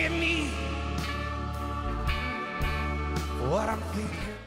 forgive me for what I'm thinking.